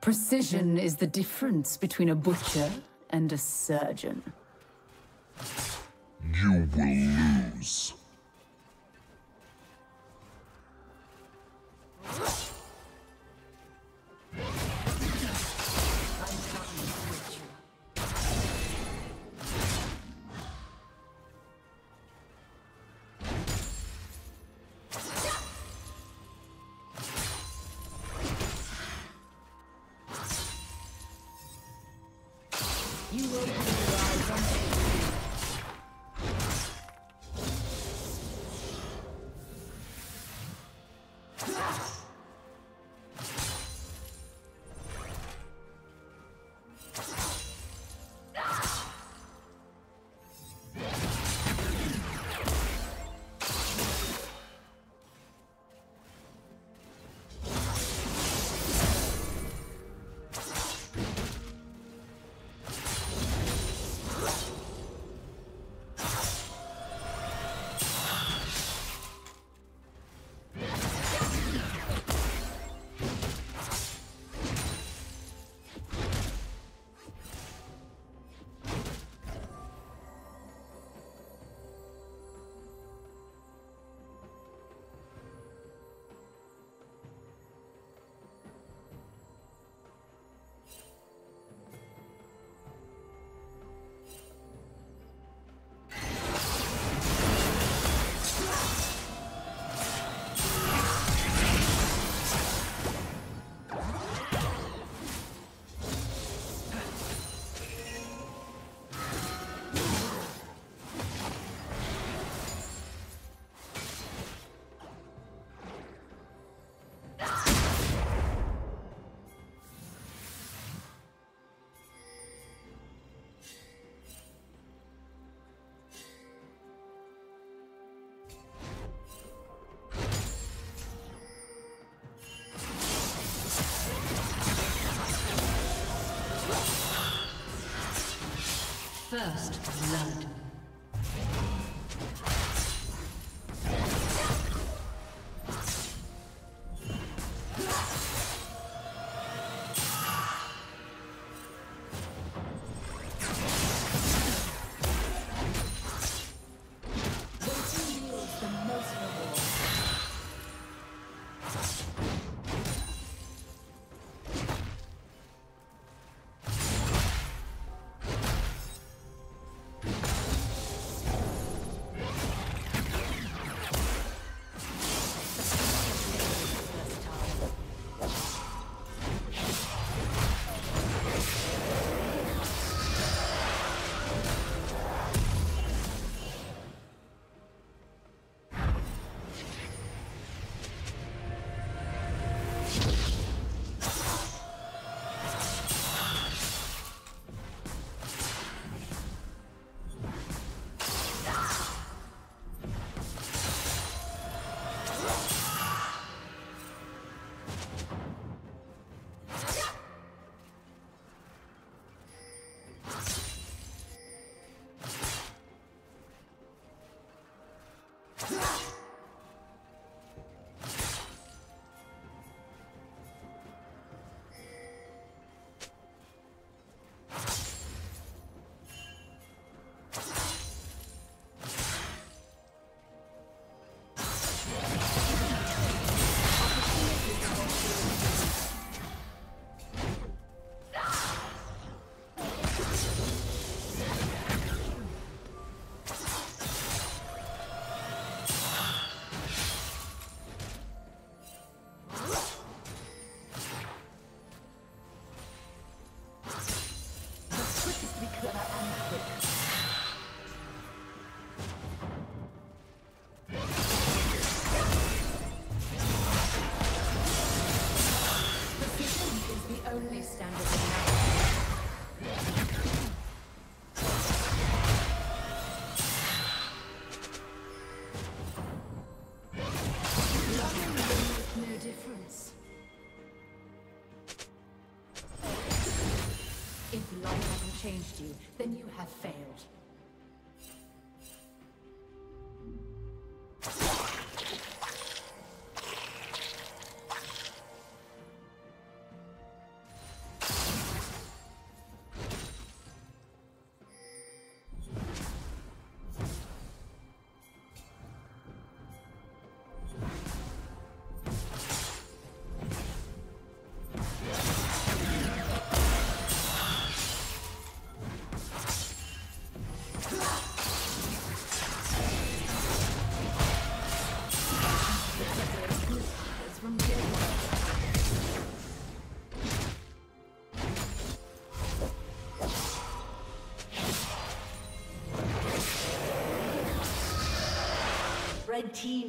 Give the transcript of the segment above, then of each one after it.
Precision is the difference between a butcher and a surgeon. You will lose. First blood. Changed you, then you have failed. Red team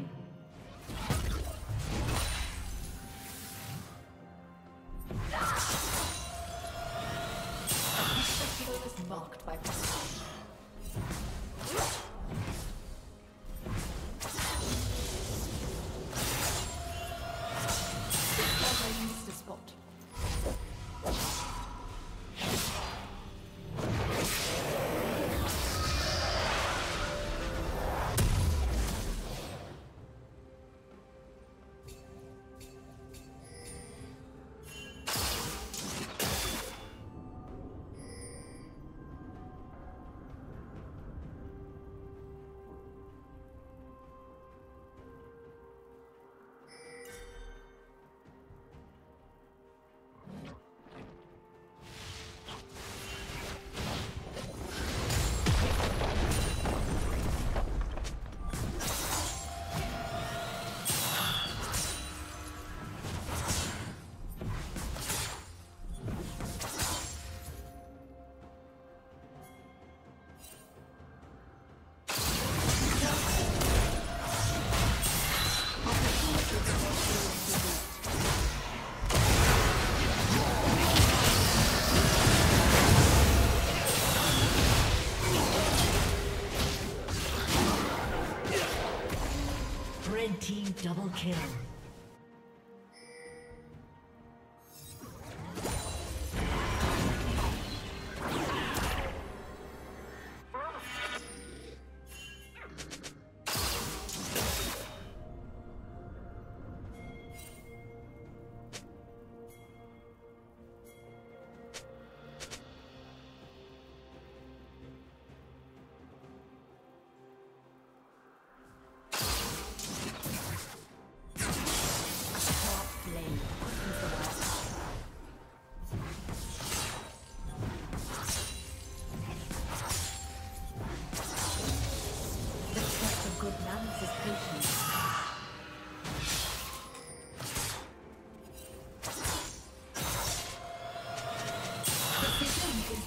Team double kill.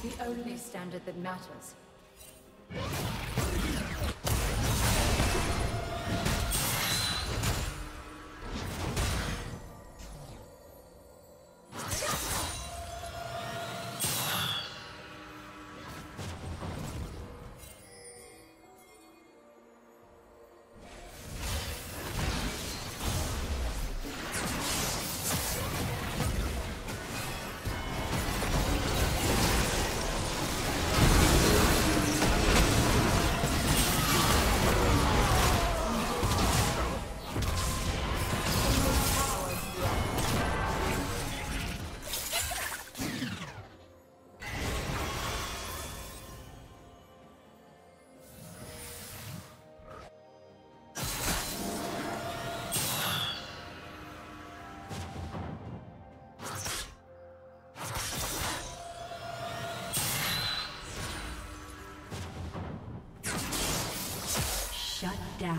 The only standard that matters. Down.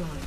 destroyed.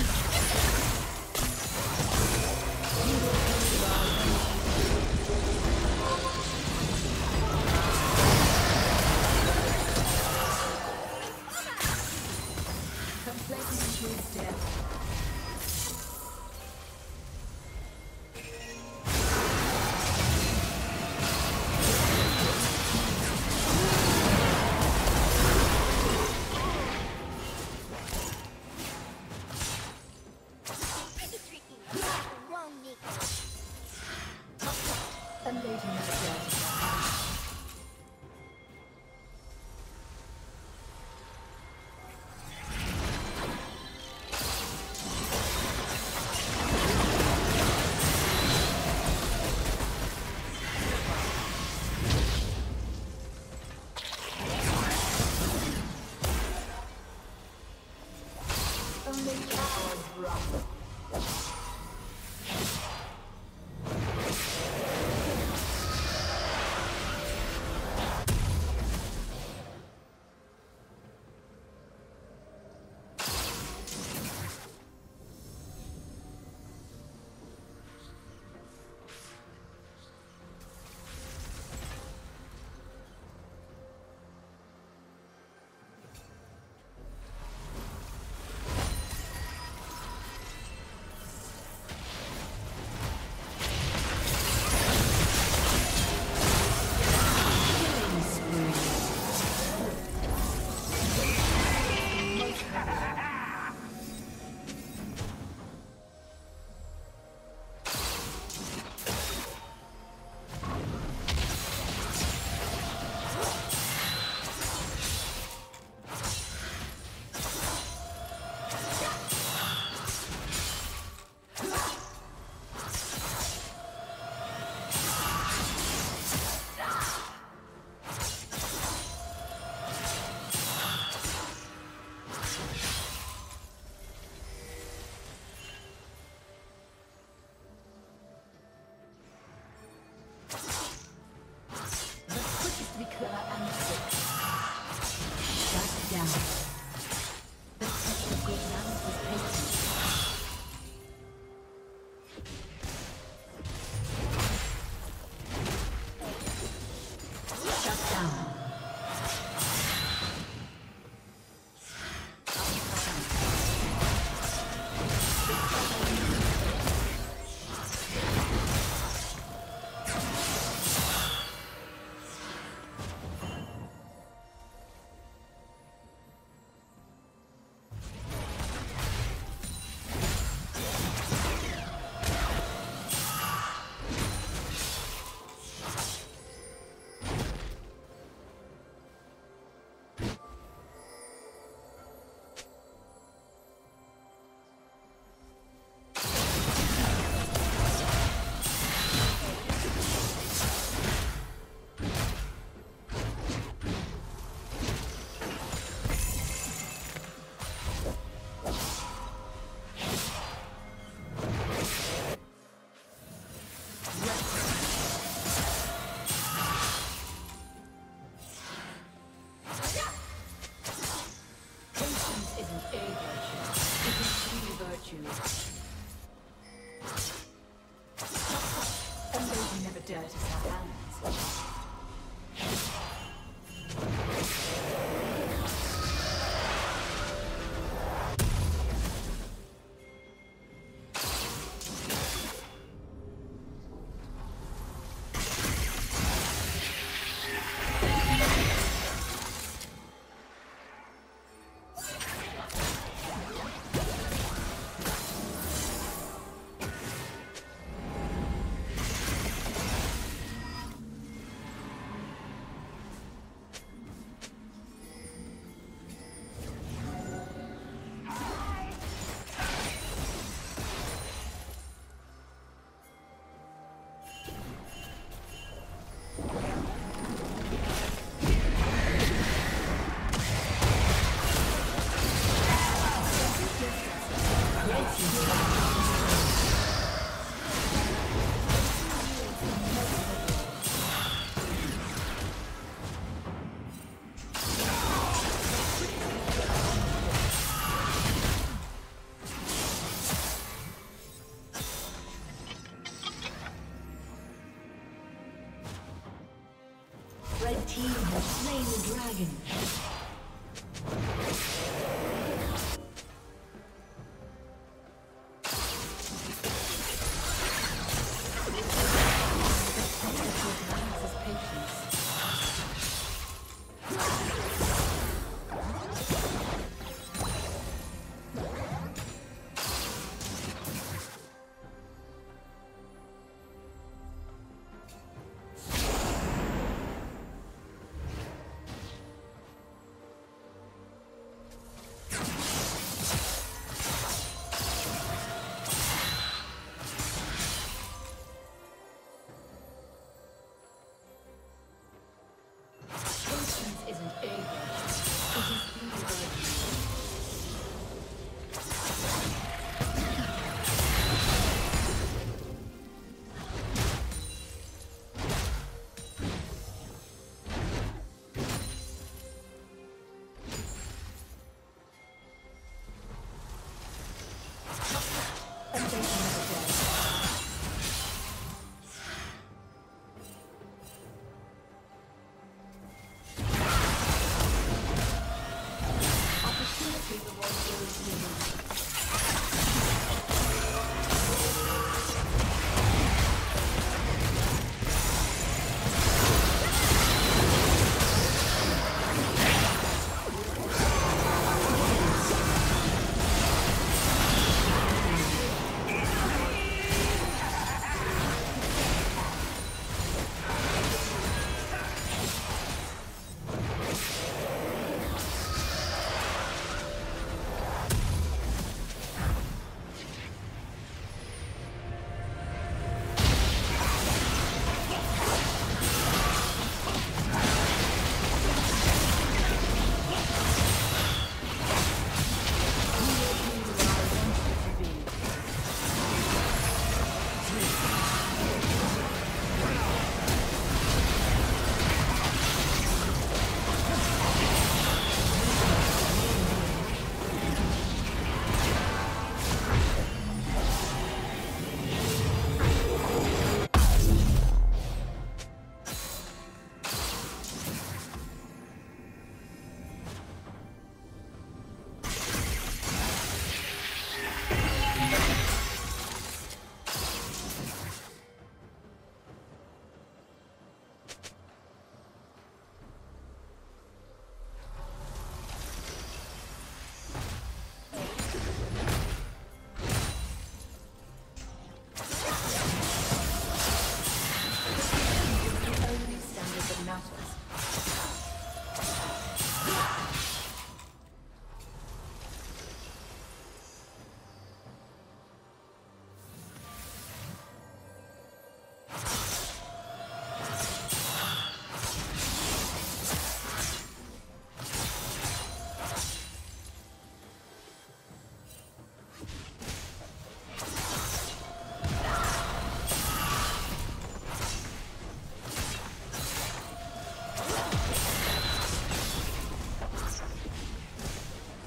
Your team has slain the dragon.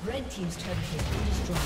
Red team's turret has been destroyed.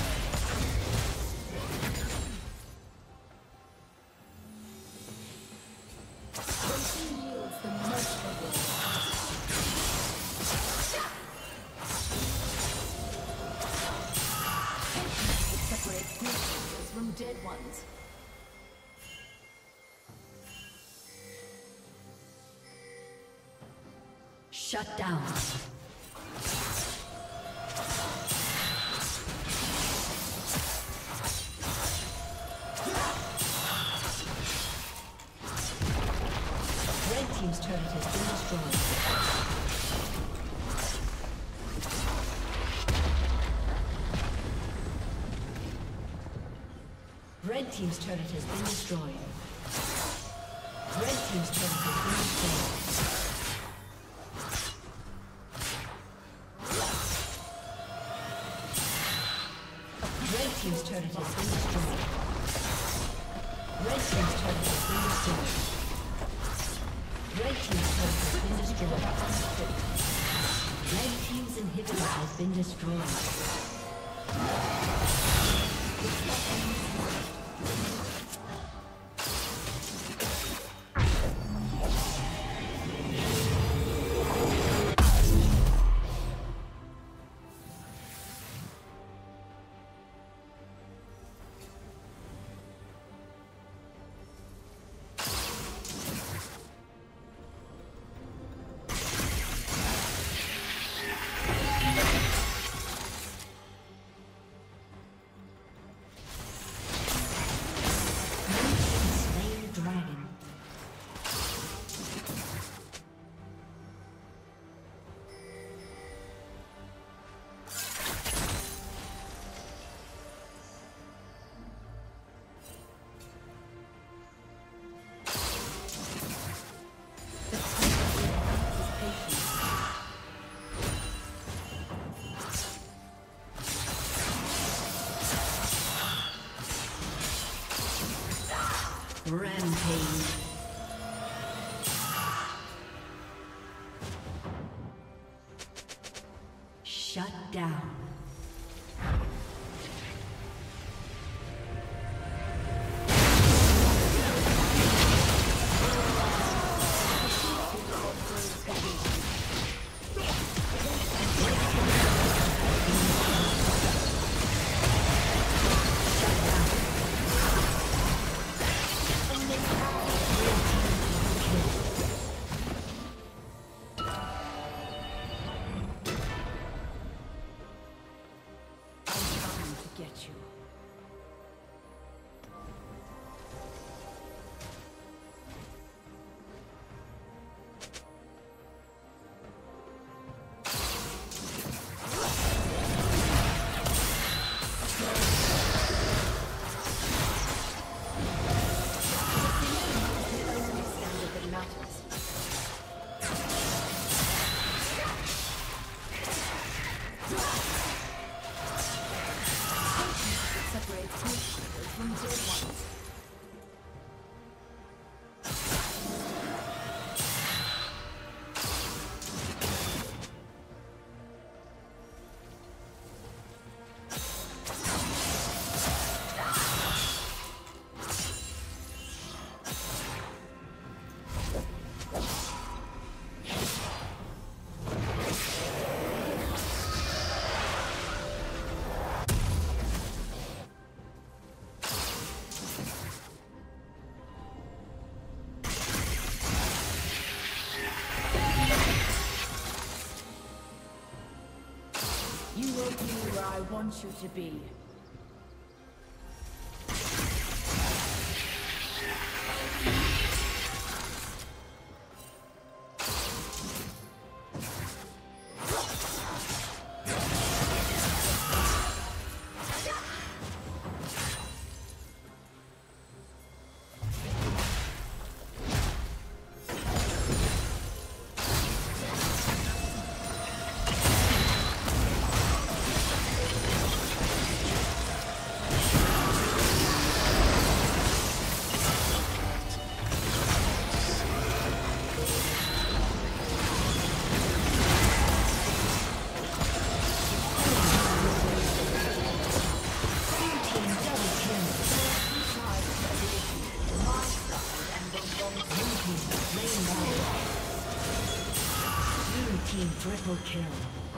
Red team's turret has been destroyed. Red team's turret has been destroyed. Rampage. Shut down. I want you to be. Triple kill.